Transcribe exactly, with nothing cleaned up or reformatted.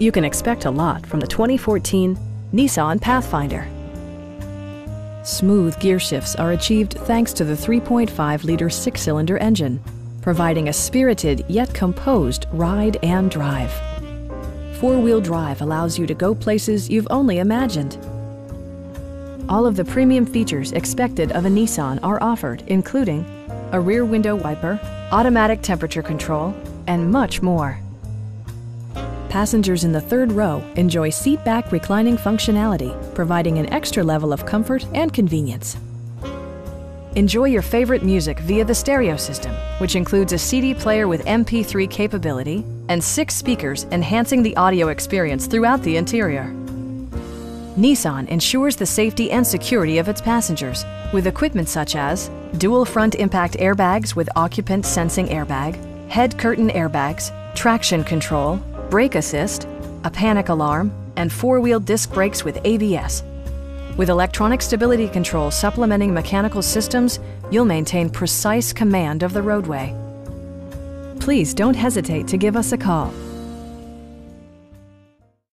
You can expect a lot from the twenty fourteen Nissan Pathfinder. Smooth gear shifts are achieved thanks to the three point five liter six-cylinder engine, providing a spirited yet composed ride and drive. Four-wheel drive allows you to go places you've only imagined. All of the premium features expected of a Nissan are offered, including a rear window wiper, automatic temperature control, and much more. Passengers in the third row enjoy seat-back reclining functionality, providing an extra level of comfort and convenience. Enjoy your favorite music via the stereo system, which includes a C D player with M P three capability and six speakers, enhancing the audio experience throughout the interior. Nissan ensures the safety and security of its passengers with equipment such as dual front impact airbags with occupant sensing airbag, head curtain airbags, traction control, brake assist, a panic alarm, and four-wheel disc brakes with A B S. With electronic stability control supplementing mechanical systems, you'll maintain precise command of the roadway. Please don't hesitate to give us a call.